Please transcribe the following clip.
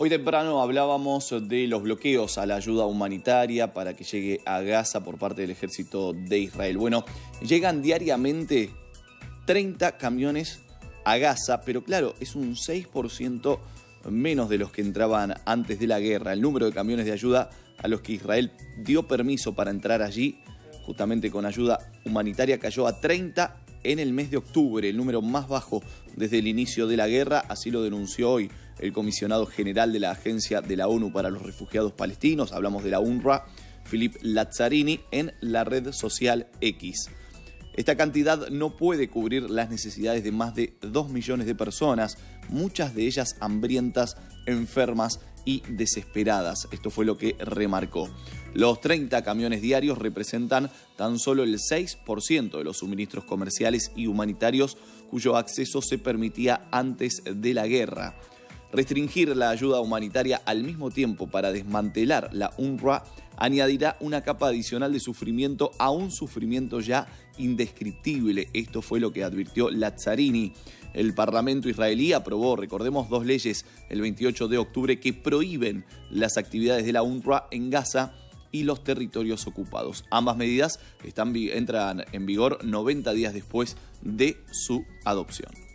Hoy temprano hablábamos de los bloqueos a la ayuda humanitaria para que llegue a Gaza por parte del ejército de Israel. Bueno, llegan diariamente 30 camiones a Gaza, pero claro, es un 6% menos de los que entraban antes de la guerra. El número de camiones de ayuda a los que Israel dio permiso para entrar allí, justamente con ayuda humanitaria, cayó a 30 en el mes de octubre, el número más bajo desde el inicio de la guerra. Así lo denunció hoy el comisionado general de la Agencia de la ONU para los Refugiados Palestinos, hablamos de la UNRWA, Philippe Lazzarini, en la red social X. Esta cantidad no puede cubrir las necesidades de más de 2 millones de personas, muchas de ellas hambrientas, enfermas y desesperadas. Esto fue lo que remarcó. Los 30 camiones diarios representan tan solo el 6% de los suministros comerciales y humanitarios cuyo acceso se permitía antes de la guerra. Restringir la ayuda humanitaria al mismo tiempo para desmantelar la UNRWA añadirá una capa adicional de sufrimiento a un sufrimiento ya indescriptible. Esto fue lo que advirtió Lazzarini. El Parlamento israelí aprobó, recordemos, 2 leyes el 28 de octubre que prohíben las actividades de la UNRWA en Gaza y los territorios ocupados. Ambas medidas entran en vigor 90 días después de su adopción.